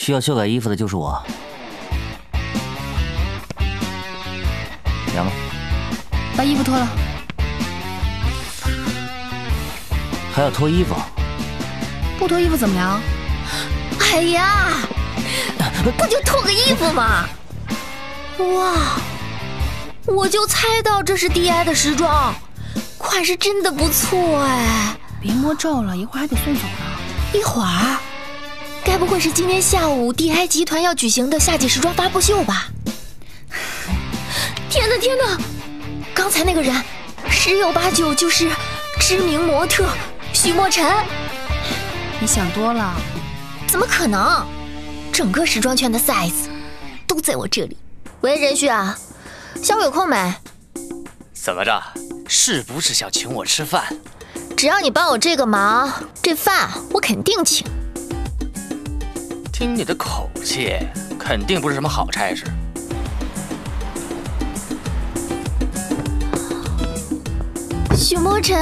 需要修改衣服的就是我。凉了，把衣服脱了。还要脱衣服？不脱衣服怎么凉？哎呀，不就脱个衣服吗？哇，我就猜到这是 DI 的时装，款式真的不错哎。别摸皱了，一会儿还得送走呢。一会儿。 该不会是今天下午 DI 集团要举行的夏季时装发布秀吧？天哪，天哪！刚才那个人，十有八九就是知名模特许墨尘。你想多了，怎么可能？整个时装圈的 size 都在我这里。喂，任旭啊，下午有空没？怎么着？是不是想请我吃饭？只要你帮我这个忙，这饭我肯定请。 听你的口气，肯定不是什么好差事。许墨尘，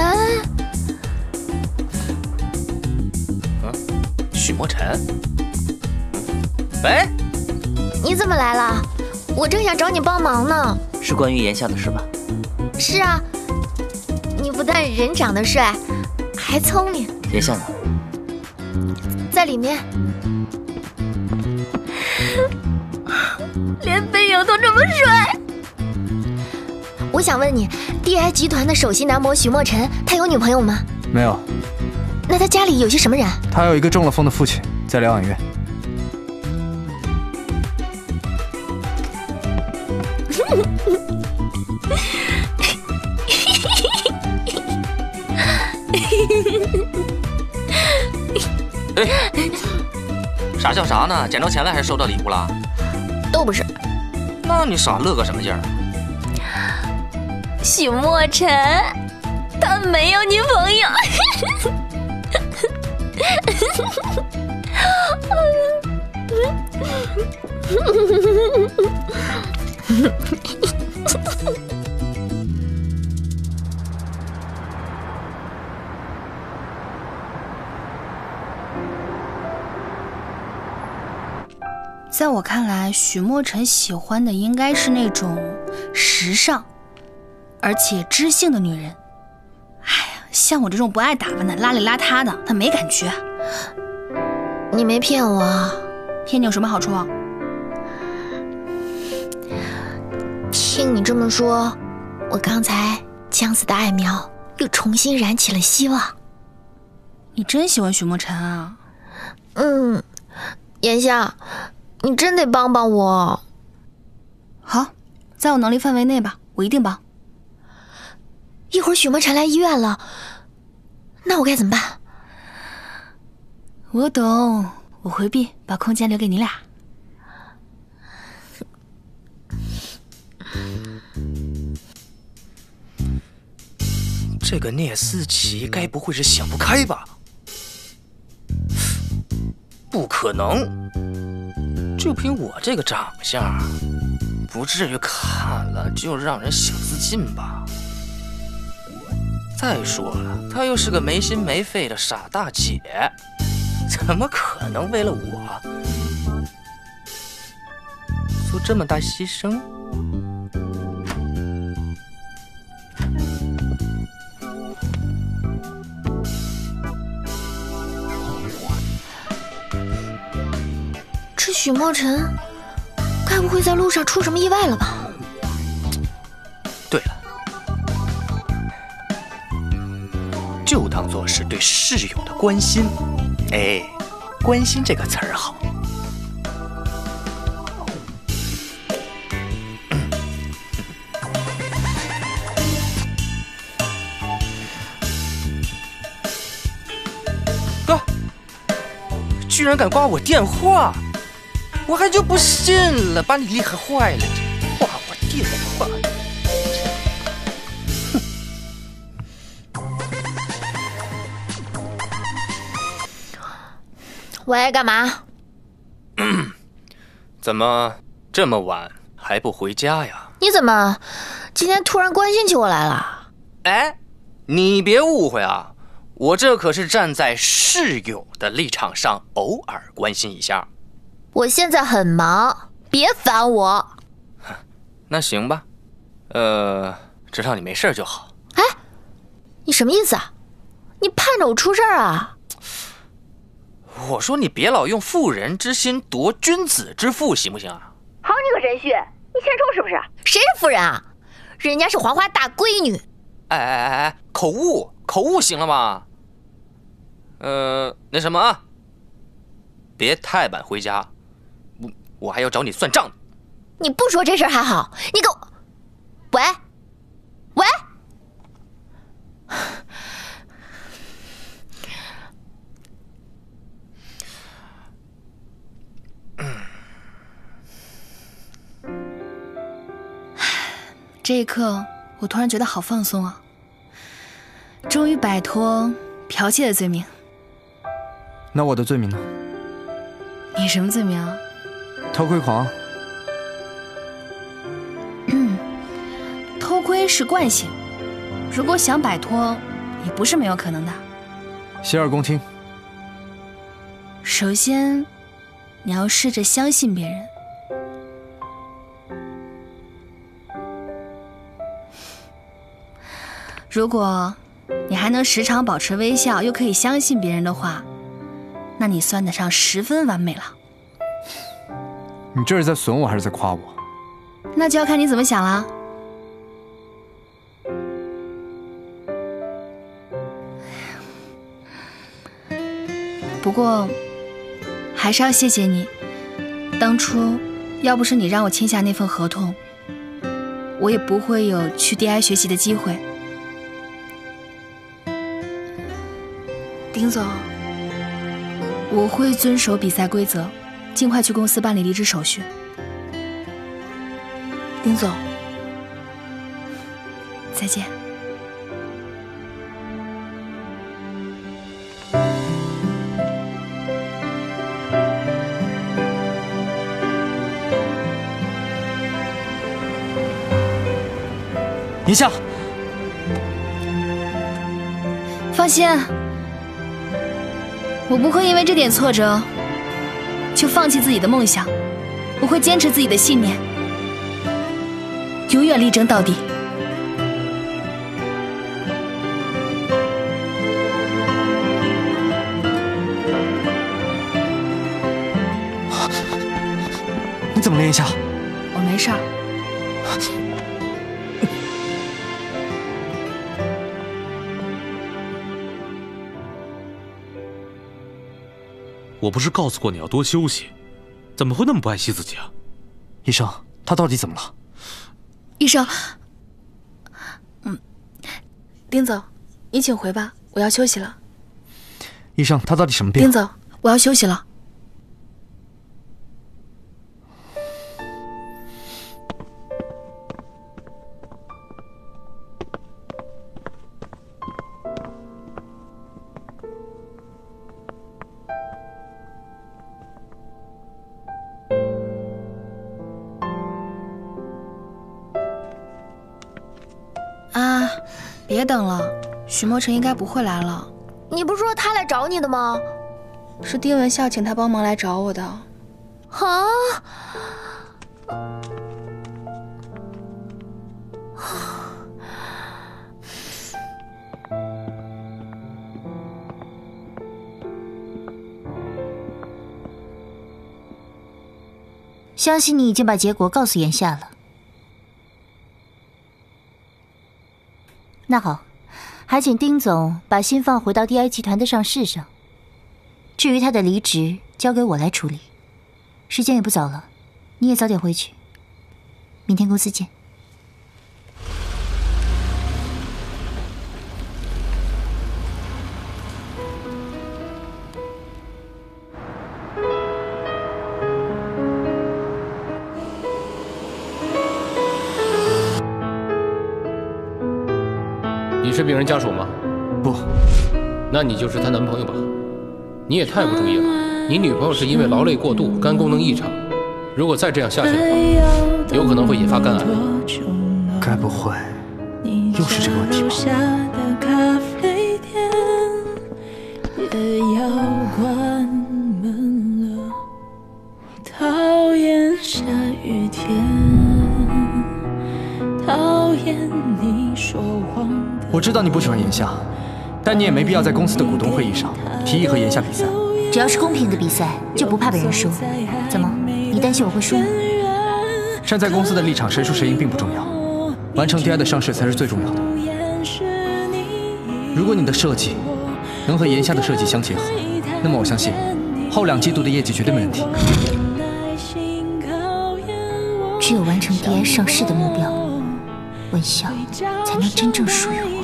嗯，许墨尘，喂，你怎么来了？我正想找你帮忙呢。是关于炎夏的事吧？是啊，你不但人长得帅，还聪明。炎夏呢？在里面。 连背影都这么帅，我想问你 ，DI 集团的首席男模许墨尘，他有女朋友吗？没有。那他家里有些什么人？他有一个中了风的父亲，在疗养院。傻笑啥呢？捡着钱了还是收到礼物了？ 都不是，那你傻乐个什么劲儿？许墨尘，他没有女朋友。在我看来，许墨尘喜欢的应该是那种时尚，而且知性的女人。哎呀，像我这种不爱打扮的、邋里邋遢的，他没感觉。你没骗我，骗你有什么好处？听你这么说，我刚才将死的爱苗又重新燃起了希望。你真喜欢许墨尘啊？嗯，言夏。 你真得帮帮我。好，在我能力范围内吧，我一定帮。一会儿许墨尘来医院了，那我该怎么办？我懂，我回避，把空间留给你俩。这个聂思琪该不会是想不开吧？不可能。 就凭我这个长相，不至于看了就让人想自尽吧。再说了，她又是个没心没肺的傻大姐，怎么可能为了我做这么大牺牲？许墨尘，该不会在路上出什么意外了吧？对了，就当做是对室友的关心。哎，关心这个词儿好。哥，居然敢挂我电话！ 我还就不信了，把你厉害坏了！挂我电话，喂，干嘛？怎么这么晚还不回家呀？你怎么今天突然关心起我来了？哎，你别误会啊，我这可是站在室友的立场上，偶尔关心一下。我现在很忙，别烦我。那行吧，知道你没事就好。哎，你什么意思啊？你盼着我出事儿啊？我说你别老用妇人之心夺君子之腹，行不行啊？好你个人畜，你欠抽是不是？谁是妇人啊？人家是黄花大闺女。哎，口误口误，行了吗？那什么啊，别太晚回家，我还要找你算账。你不说这事儿还好，你给我，喂，这一刻我突然觉得好放松啊，终于摆脱剽窃的罪名。那我的罪名呢？你什么罪名啊？偷窥狂。偷窥是惯性，如果想摆脱，也不是没有可能的。洗耳恭听。首先，你要试着相信别人。如果你还能时常保持微笑，又可以相信别人的话，那你算得上十分完美了。你这是在损我还是在夸我？那就要看你怎么想了。不过，还是要谢谢你，当初要不是你让我签下那份合同，我也不会有去 DI 学习的机会。丁总，我会遵守比赛规则，尽快去公司办理离职手续。丁总，再见。宁夏，放心。我不会因为这点挫折就放弃自己的梦想，我会坚持自己的信念，永远力争到底。你怎么了，宁夏？我没事儿。我不是告诉过你要多休息，怎么会那么不爱惜自己啊？医生，他到底怎么了？医生，丁总，你请回吧，我要休息了。医生，他到底什么病？丁总，我要休息了。别等了，许墨尘应该不会来了。你不是说他来找你的吗？是丁文孝请他帮忙来找我的。啊！相信你已经把结果告诉言夏了。那好，还请丁总把心放回到 DI 集团的上市上。至于他的离职，交给我来处理。时间也不早了，你也早点回去。明天公司见。是病人家属吗？不，那你就是她男朋友吧？你也太不注意了。你女朋友是因为劳累过度，肝功能异常，如果再这样下去的话，有可能会引发肝癌。该不会又是这个问题吧？我知道你不喜欢炎夏，但你也没必要在公司的股东会议上提议和炎夏比赛。只要是公平的比赛，就不怕被人输。怎么，你担心我会输吗？站在公司的立场，谁输谁赢并不重要，完成 DI 的上市才是最重要的。如果你的设计能和炎夏的设计相结合，那么我相信后两季度的业绩绝对没问题。只有完成 DI 上市的目标，文晓才能真正属于我。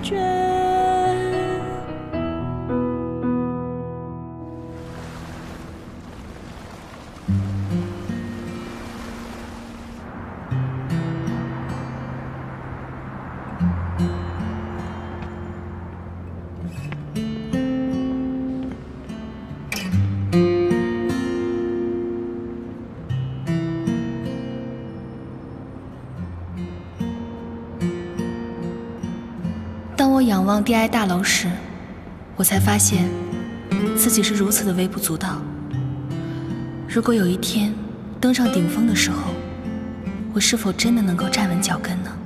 当 DI 大楼时，我才发现自己是如此的微不足道。如果有一天登上顶峰的时候，我是否真的能够站稳脚跟呢？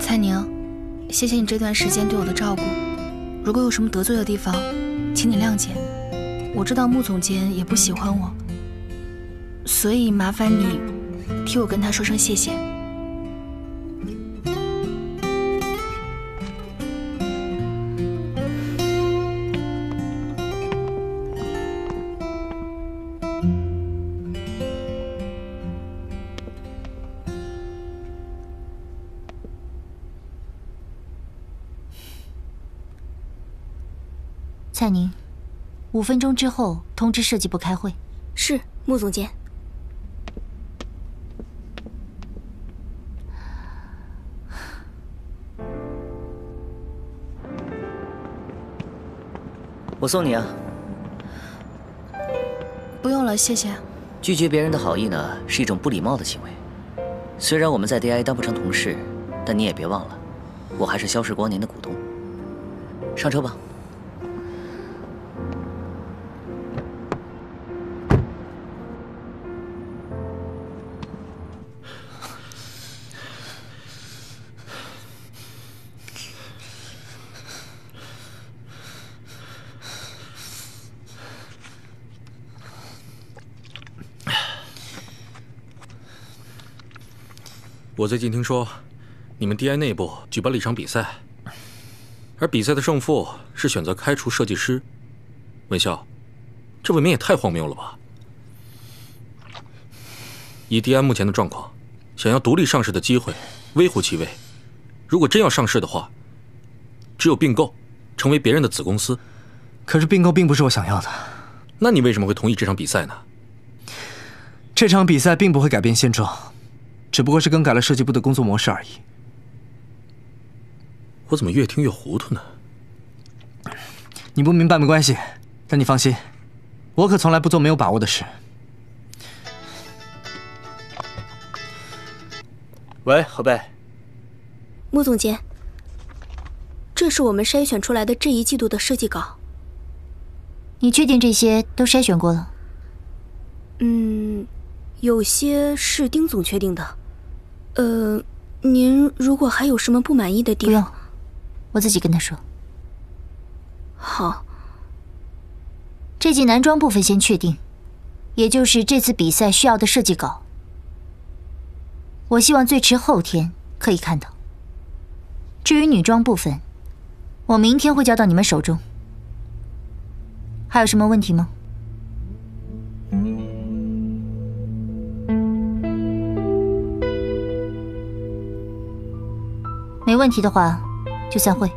蔡宁。 谢谢你这段时间对我的照顾，如果有什么得罪的地方，请你谅解。我知道穆总监也不喜欢我，所以麻烦你替我跟他说声谢谢。蔡宁，5分钟之后通知设计部开会。是，穆总监。我送你啊。不用了，谢谢。拒绝别人的好意呢，是一种不礼貌的行为。虽然我们在 DI 当不成同事，但你也别忘了，我还是消逝光年的股东。上车吧。 我最近听说，你们 DI 内部举办了一场比赛，而比赛的胜负是选择开除设计师。文晓，这未免也太荒谬了吧！以 DI 目前的状况，想要独立上市的机会微乎其微。如果真要上市的话，只有并购，成为别人的子公司。可是并购并不是我想要的。那你为什么会同意这场比赛呢？这场比赛并不会改变现状。 只不过是更改了设计部的工作模式而已。我怎么越听越糊涂呢？你不明白没关系，但你放心，我可从来不做没有把握的事。喂，何贝。穆总监，这是我们筛选出来的这一季度的设计稿。你确定这些都筛选过了？嗯。 有些是丁总确定的，您如果还有什么不满意的地方，不用，我自己跟他说。好，这季男装部分先确定，也就是这次比赛需要的设计稿。我希望最迟后天可以看到。至于女装部分，我明天会交到你们手中。还有什么问题吗？ 没问题的话，就散会。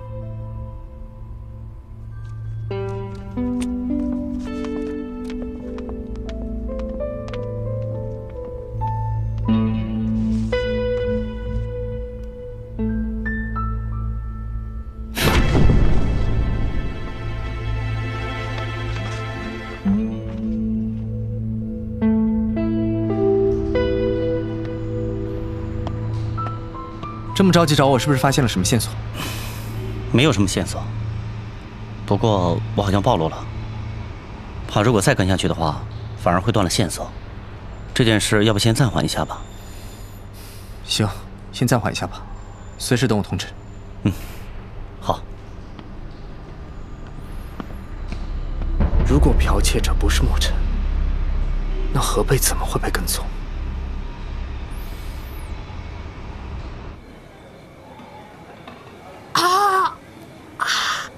这么着急找我，是不是发现了什么线索？没有什么线索，不过我好像暴露了，怕如果再跟下去的话，反而会断了线索。这件事要不先暂缓一下吧？行，先暂缓一下吧，随时等我通知。嗯，好。如果剽窃者不是墨尘，那何贝怎么会被跟踪？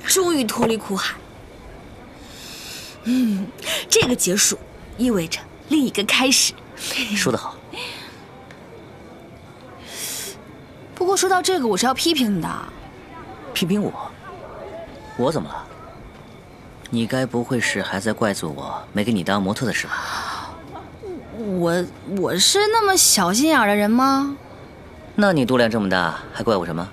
终于脱离苦海。嗯，这个结束意味着另一个开始。说得好。不过说到这个，我是要批评你的。批评我？我怎么了？你该不会是还在怪罪我没给你当模特的事吧？我是那么小心眼的人吗？那你肚量这么大，还怪我什么？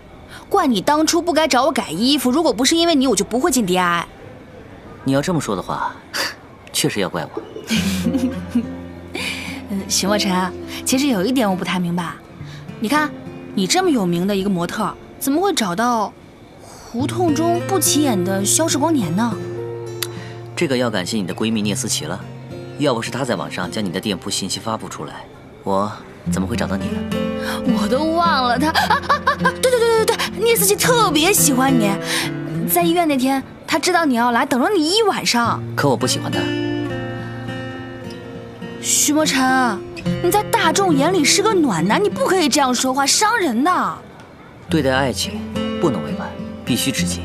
怪你当初不该找我改衣服，如果不是因为你，我就不会进 DI。你要这么说的话，确实要怪我。徐墨尘，其实有一点我不太明白，你看，你这么有名的一个模特，怎么会找到胡同中不起眼的消逝光年呢？这个要感谢你的闺蜜聂思琪了，要不是她在网上将你的店铺信息发布出来，我怎么会找到你呢？我都忘了她。对。 聂思琪特别喜欢你，在医院那天，她知道你要来，等了你一晚上。可我不喜欢她。徐墨尘，你在大众眼里是个暖男，你不可以这样说话，伤人的。对待爱情不能委婉，必须直接。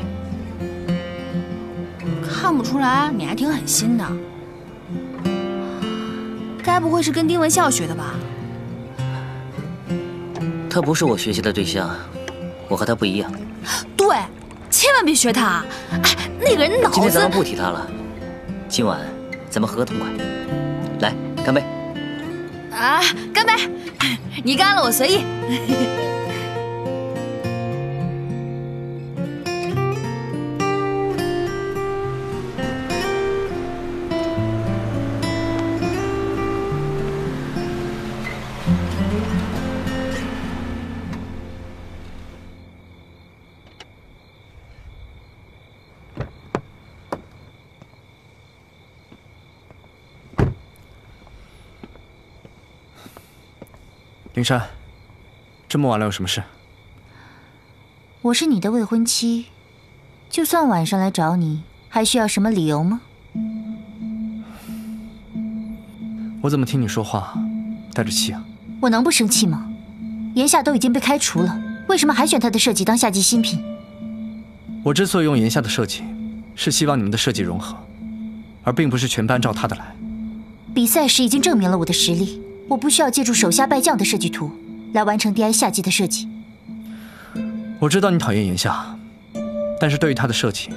看不出来，你还挺狠心的。该不会是跟丁文笑学的吧？他不是我学习的对象。 我和他不一样，对，千万别学他。哎，那个人脑子……今天咱们不提他了，今晚咱们和同款，来干杯！啊，干杯！你干了我随意。灵珊，这么晚了有什么事？我是你的未婚妻，就算晚上来找你，还需要什么理由吗？我怎么听你说话带着气啊？我能不生气吗？炎夏都已经被开除了，为什么还选他的设计当夏季新品？我之所以用炎夏的设计，是希望你们的设计融合，而并不是全班照他的来。比赛时已经证明了我的实力。 我不需要借助手下败将的设计图来完成 DI 夏季的设计。我知道你讨厌炎夏，但是对于他的设计，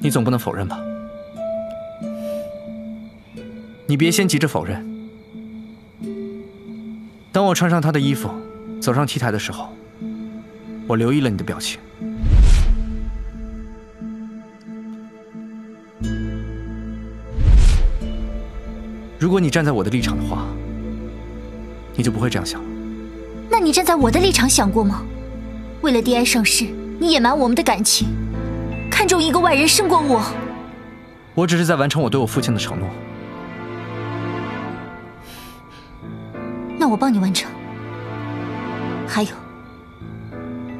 你总不能否认吧？你别先急着否认。当我穿上他的衣服，走上 T 台的时候，我留意了你的表情。如果你站在我的立场的话， 你就不会这样想了。那你站在我的立场想过吗？为了 DI 上市，你隐瞒我们的感情，看中一个外人胜过我。我只是在完成我对我父亲的承诺。那我帮你完成。还有，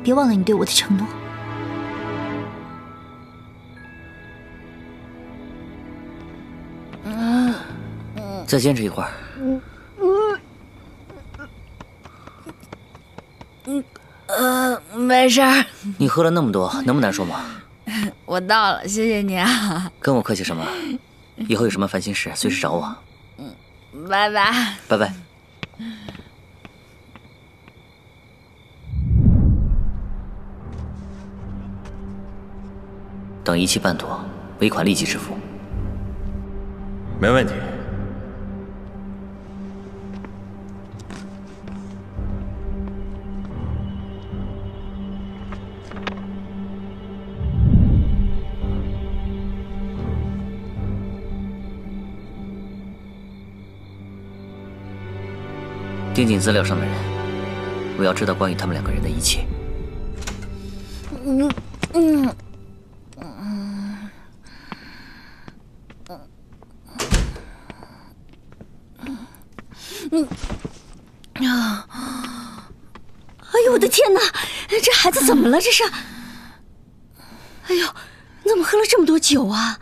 别忘了你对我的承诺。再坚持一会儿。 没事儿。你喝了那么多，能不难受吗？我到了，谢谢你啊。跟我客气什么？以后有什么烦心事，随时找我。嗯，拜拜。拜拜。等一期半妥，尾款立即支付。没问题。 盯紧资料上的人，我要知道关于他们两个人的一切。哎呦，我的天哪！这孩子怎么了？这是？哎呦，你怎么喝了这么多酒啊？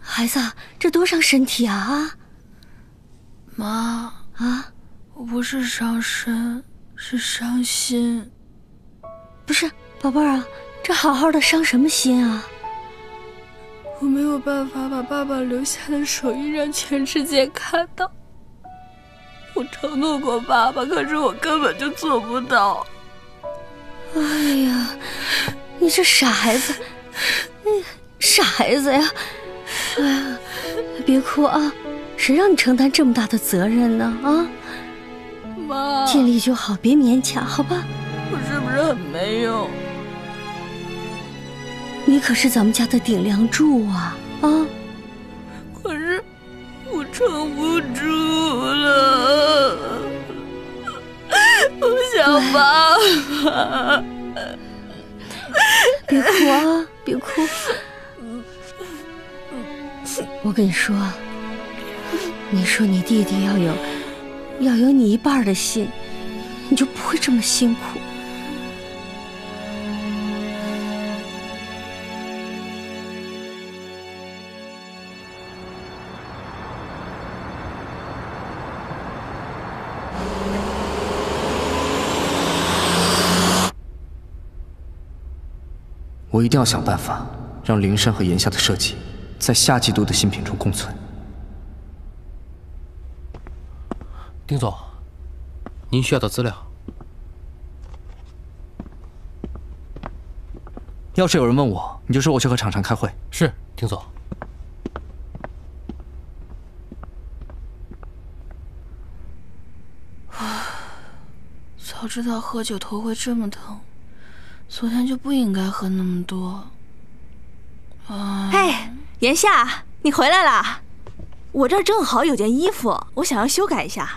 孩子，这多伤身体啊！啊，妈啊，我不是伤身，是伤心。不是，宝贝儿啊，这好好的伤什么心啊？ 我没有办法把爸爸留下的手艺让全世界看到。我承诺过爸爸，可是我根本就做不到。哎呀，你这傻孩子，傻孩子呀！哎呀，别哭啊，谁让你承担这么大的责任呢？啊，妈，尽力就好，别勉强，好吧？我是不是很没用？ 你可是咱们家的顶梁柱啊！啊！可是我撑不住了，我想爸爸。别哭啊，别哭！我跟你说，你说你弟弟要有你一半的心，你就不会这么辛苦。 我一定要想办法让灵山和炎夏的设计在下季度的新品中共存。丁总，您需要的资料。要是有人问我，你就说我去和厂商开会。是，丁总。早知道喝酒头会这么疼。 昨天就不应该喝那么多。哎，炎夏，你回来啦！我这儿正好有件衣服，我想要修改一下。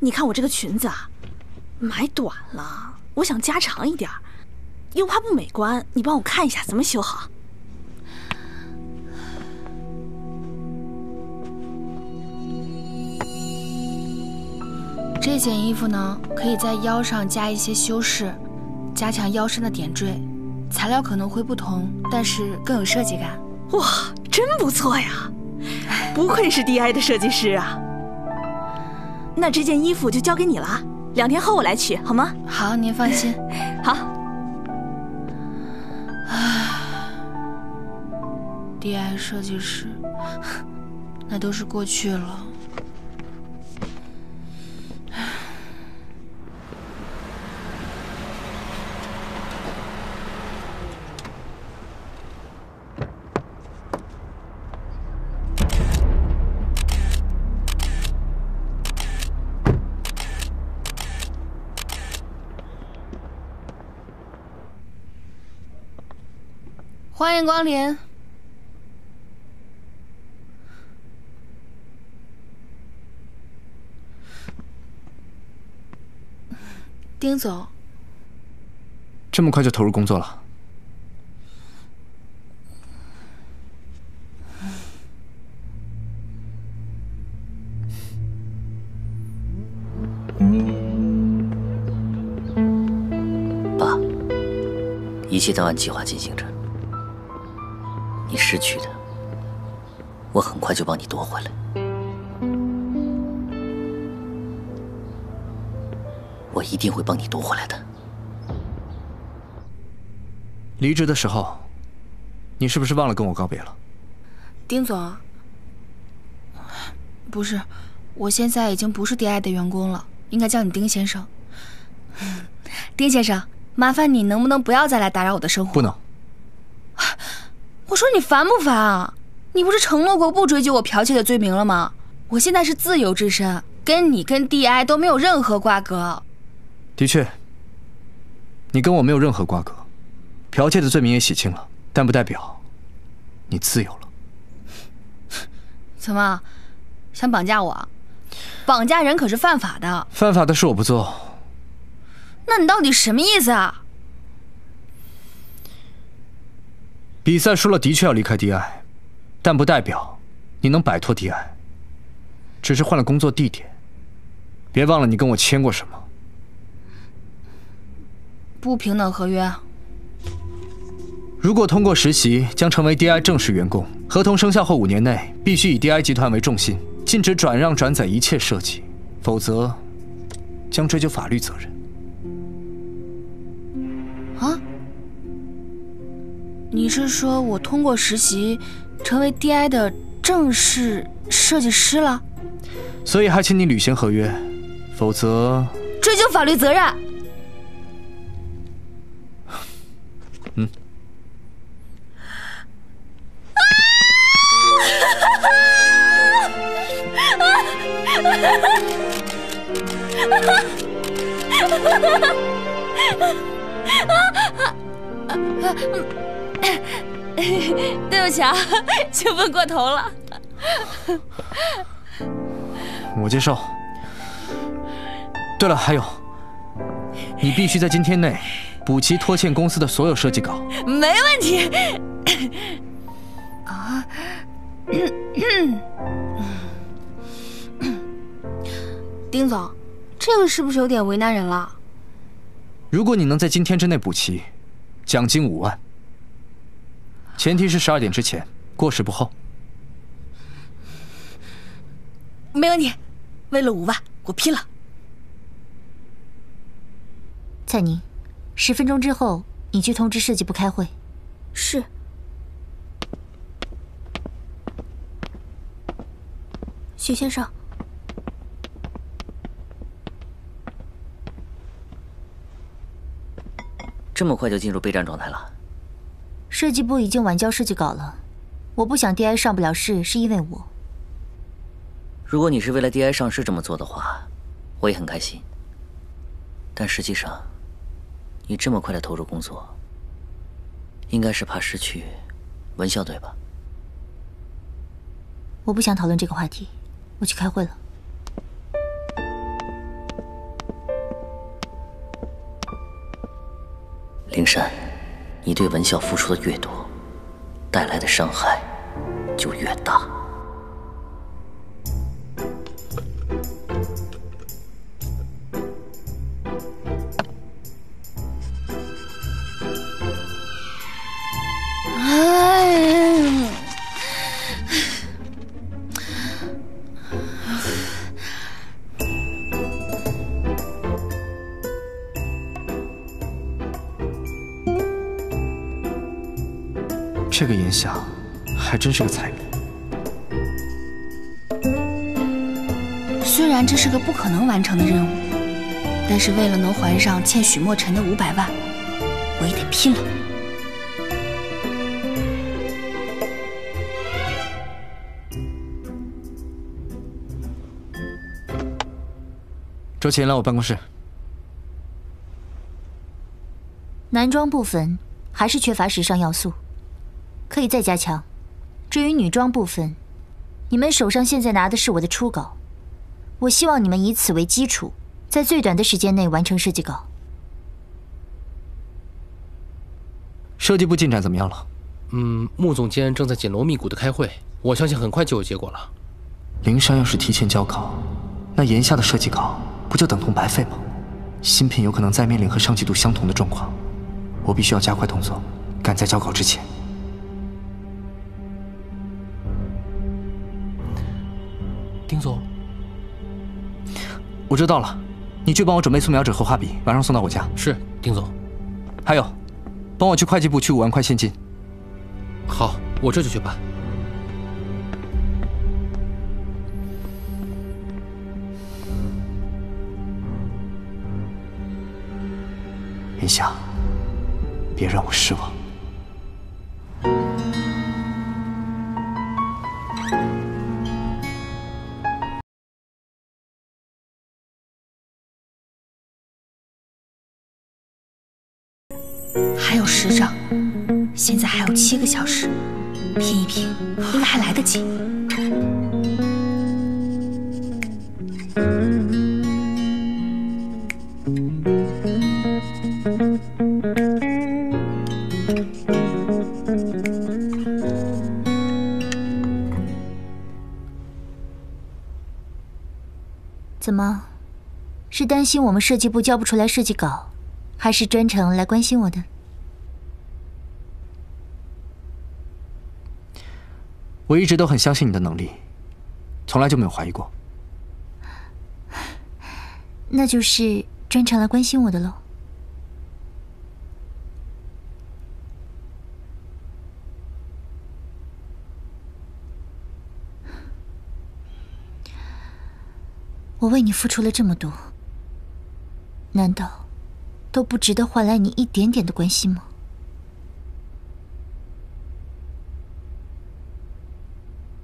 你看我这个裙子啊，买短了，我想加长一点，又怕不美观，你帮我看一下怎么修好。这件衣服呢，可以在腰上加一些修饰，加强腰身的点缀，材料可能会不同，但是更有设计感。哇，真不错呀！不愧是 DI 的设计师啊。那这件衣服就交给你了，2天后我来取，好吗？好，您放心。好。DI 设计师，那都是过去了。 欢迎光临。丁总，这么快就投入工作了？爸，一切都按计划进行着。 你失去的，我很快就帮你夺回来。我一定会帮你夺回来的。离职的时候，你是不是忘了跟我告别了？丁总，不是，我现在已经不是 DI 的员工了，应该叫你丁先生。丁先生，麻烦你能不能不要再来打扰我的生活？不能。 我说你烦不烦啊？你不是承诺过不追究我剽窃的罪名了吗？我现在是自由之身，跟你跟 DI 都没有任何瓜葛。的确，你跟我没有任何瓜葛，剽窃的罪名也洗清了，但不代表你自由了。怎么，想绑架我？绑架人可是犯法的。犯法的事我不做。那你到底什么意思啊？比赛输了的确要离开 DI， 但不代表你能摆脱 DI， 只是换了工作地点。别忘了你跟我签过什么。不平等合约。 如果通过实习，将成为 DI 正式员工。合同生效后5年内，必须以 DI 集团为重心，禁止转让转载一切设计，否则将追究法律责任。啊？你是说我通过实习，成为 DI 的正式设计师了？所以还请你履行合约，否则追究法律责任。嗯。 对不起啊，兴奋过头了。我接受。对了，还有，你必须在今天内补齐拖欠公司的所有设计稿。没问题。啊。丁总，这个是不是有点为难人了？如果你能在今天之内补齐，奖金5万，前提是12点之前，过时不候。没问题，为了5万，我拼了。蔡宁，10分钟之后你去通知设计部开会。是。 许先生，这么快就进入备战状态了？设计部已经晚交设计稿了，我不想 DI 上不了市，是因为我。如果你是为了 DI 上市这么做的话，我也很开心。但实际上，你这么快的投入工作，应该是怕失去文校队吧？我不想讨论这个话题。 我去开会了。灵山，你对文校付出的越多，带来的伤害就越大。这个炎夏还真是个彩礼。虽然这是个不可能完成的任务，但是为了能还上欠许墨尘的500万，我也得拼了。周琴来我办公室。男装部分还是缺乏时尚要素。 可以再加强。至于女装部分，你们手上现在拿的是我的初稿，我希望你们以此为基础，在最短的时间内完成设计稿。设计部进展怎么样了？穆总监正在紧锣密鼓的开会，我相信很快就有结果了。灵山要是提前交稿，那炎夏的设计稿不就等同白费吗？新品有可能再面临和上季度相同的状况，我必须要加快动作，赶在交稿之前。 丁总，我知道了，你去帮我准备素描纸和画笔，晚上送到我家。是，丁总。还有，帮我去会计部取5万块现金。好，我这就去办。云霞，别让我失望。 还有10张，现在还有7个小时，拼一拼应该还来得及。怎么，是担心我们设计部交不出来设计稿，还是专程来关心我的？我一直都很相信你的能力，从来就没有怀疑过。那就是专程来关心我的喽。 我为你付出了这么多，难道都不值得换来你一点点的关心吗？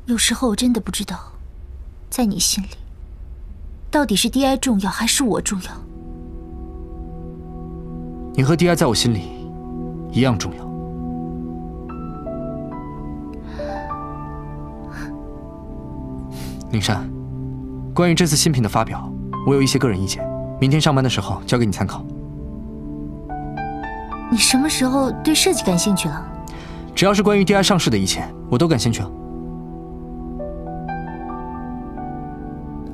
有时候我真的不知道，在你心里，到底是 DI 重要还是我重要？你和 DI 在我心里一样重要。宁山。 关于这次新品的发表，我有一些个人意见，明天上班的时候交给你参考。你什么时候对设计感兴趣了？只要是关于 DI 上市的意见，我都感兴趣啊。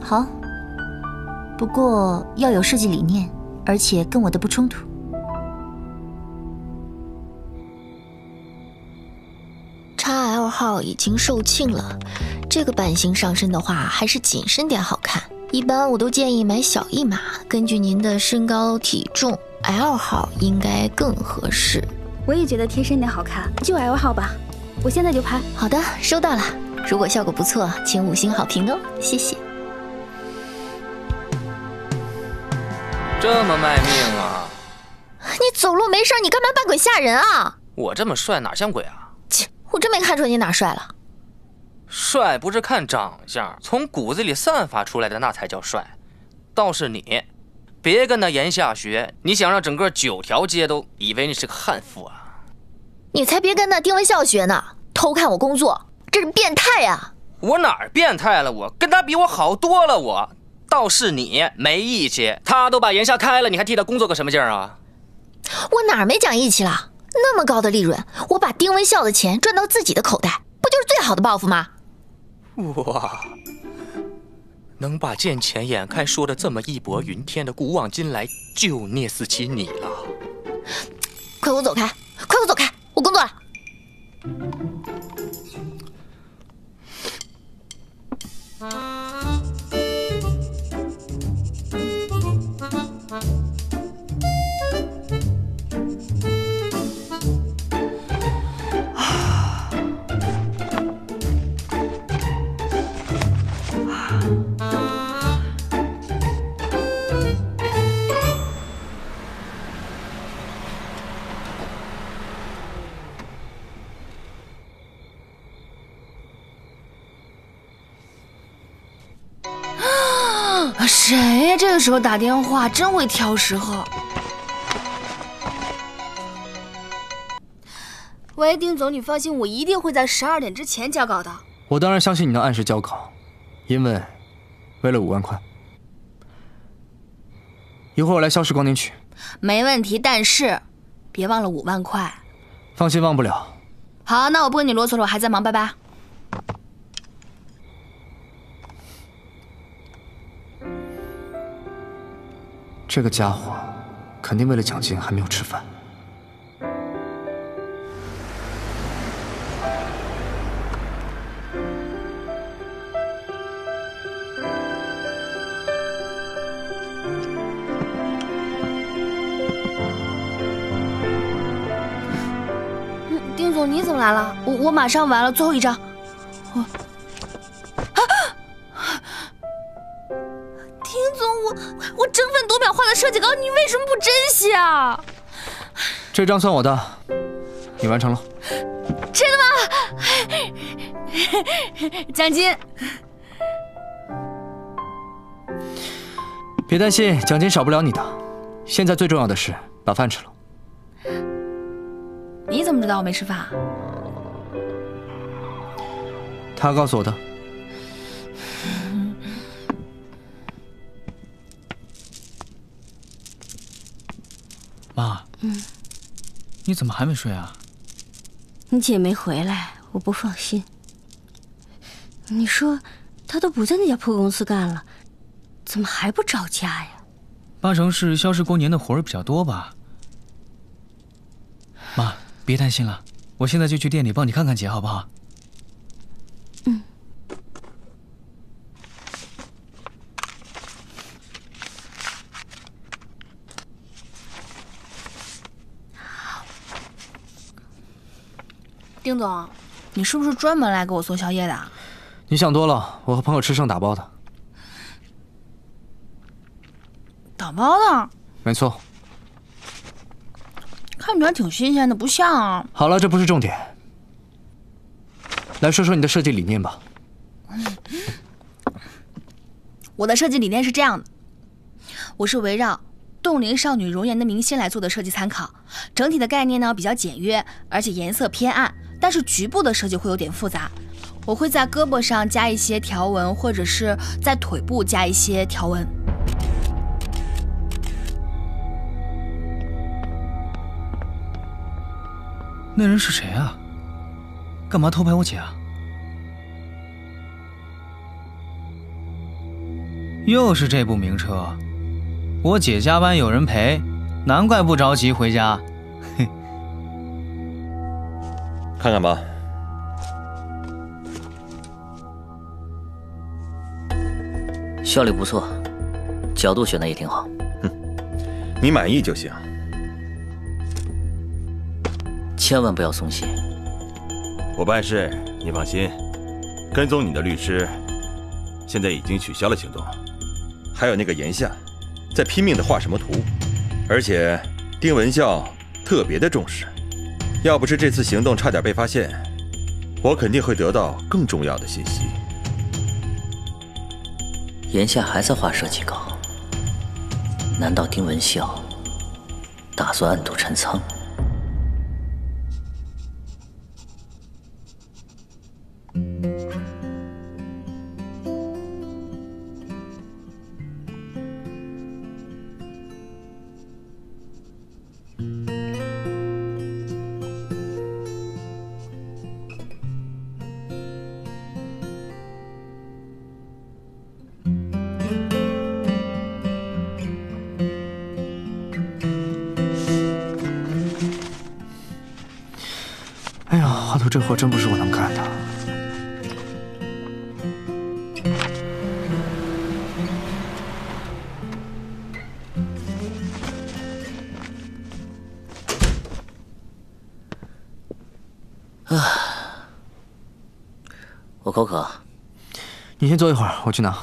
好，不过要有设计理念，而且跟我的不冲突。XL 号已经售罄了。 这个版型上身的话，还是紧身点好看。一般我都建议买小一码，根据您的身高体重 ，L 号应该更合适。我也觉得贴身点好看，就 L 号吧。我现在就拍。好的，收到了。如果效果不错，请5星好评哦，谢谢。这么卖命啊！你走路没事，你干嘛扮鬼吓人啊？我这么帅哪像鬼啊？切，我真没看出你哪帅了。 帅不是看长相，从骨子里散发出来的那才叫帅。倒是你，别跟那言下学，你想让整个9条街都以为你是个悍妇啊！你才别跟那丁文笑学呢，偷看我工作，这是变态啊！我哪儿变态了？我跟他比我好多了我。我倒是你没义气，他都把言下开了，你还替他工作个什么劲儿啊？我哪儿没讲义气了？那么高的利润，我把丁文笑的钱赚到自己的口袋，不就是最好的报复吗？ 哇，能把见钱眼开说的这么义薄云天的古往今来，就捏死起你了！快给我走开！快给我走开！我工作了。谁呀？这个时候打电话真会挑时候。喂，丁总，你放心，我一定会在12点之前交稿的。我当然相信你能按时交稿，因为为了5万块，一会儿我来消失光年曲。没问题，但是别忘了5万块。放心，忘不了。好，那我不跟你啰嗦了，我还在忙，拜拜。 这个家伙肯定为了奖金还没有吃饭。丁总，你怎么来了？我马上完了，最后一张。我啊！丁总，我争分夺秒画的设计稿，你为什么不珍惜啊？这张算我的，你完成了。真的吗？奖金。别担心，奖金少不了你的。现在最重要的是把饭吃了。你怎么知道我没吃饭啊？他告诉我的。 妈，你怎么还没睡啊？你姐没回来，我不放心。你说她都不在那家破公司干了，怎么还不着家呀？八成是消失过年的活儿比较多吧。妈，别担心了，我现在就去店里帮你看看姐，好不好？嗯。丁总，你是不是专门来给我送宵夜的？你想多了，我和朋友吃剩打包的。 打包的，没错。看起来挺新鲜的，不像啊。好了，这不是重点。来说说你的设计理念吧。我的设计理念是这样的：我是围绕冻龄少女容颜的明星来做的设计参考。整体的概念呢比较简约，而且颜色偏暗，但是局部的设计会有点复杂。我会在胳膊上加一些条纹，或者是在腿部加一些条纹。 那人是谁啊？干嘛偷拍我姐啊？又是这部名车，我姐加班有人陪，难怪不着急回家。嘿，看看吧。效率不错，角度选的也挺好。哼，你满意就行。 千万不要松懈，我办事你放心。跟踪你的律师现在已经取消了行动，还有那个言夏在拼命的画什么图，而且丁文孝特别的重视。要不是这次行动差点被发现，我肯定会得到更重要的信息。言夏还在画设计稿，难道丁文孝打算暗度陈仓？ 这活真不是我能干的。啊，我口渴。你先坐一会儿，我去拿。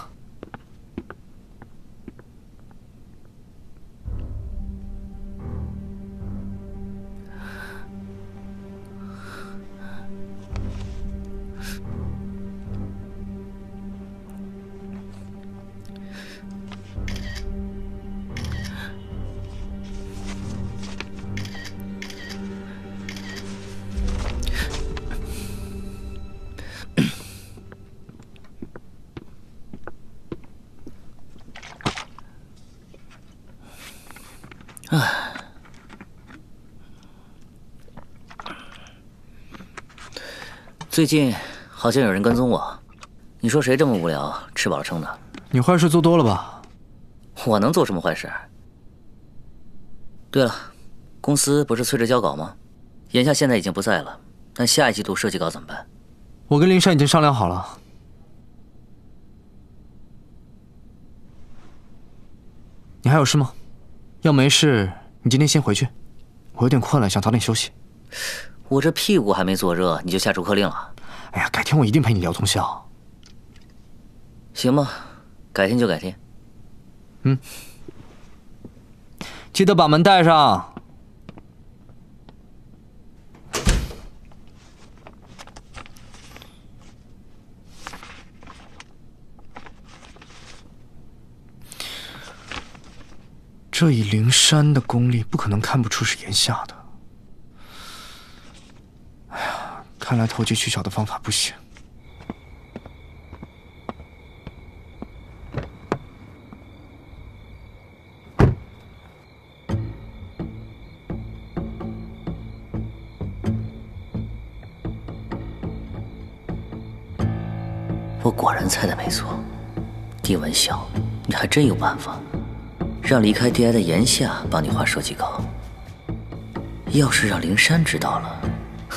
最近好像有人跟踪我，你说谁这么无聊，吃饱了撑的？你坏事做多了吧？我能做什么坏事？对了，公司不是催着交稿吗？眼下现在已经不在了，但下一季度设计稿怎么办？我跟林珊已经商量好了。你还有事吗？要没事，你今天先回去，我有点困了，想早点休息。 我这屁股还没坐热，你就下逐客令了？哎呀，改天我一定陪你聊通宵。行吧，改天就改天。嗯，记得把门带上。这以灵山的功力，不可能看不出是言夏的。 看来投机取巧的方法不行。我果然猜的没错，丁文晓你还真有办法，让离开 DI 的言夏帮你画设计稿。要是让灵山知道了，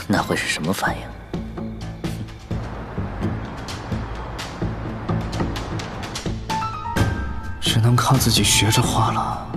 那会是什么反应？ 只能靠自己学着画了。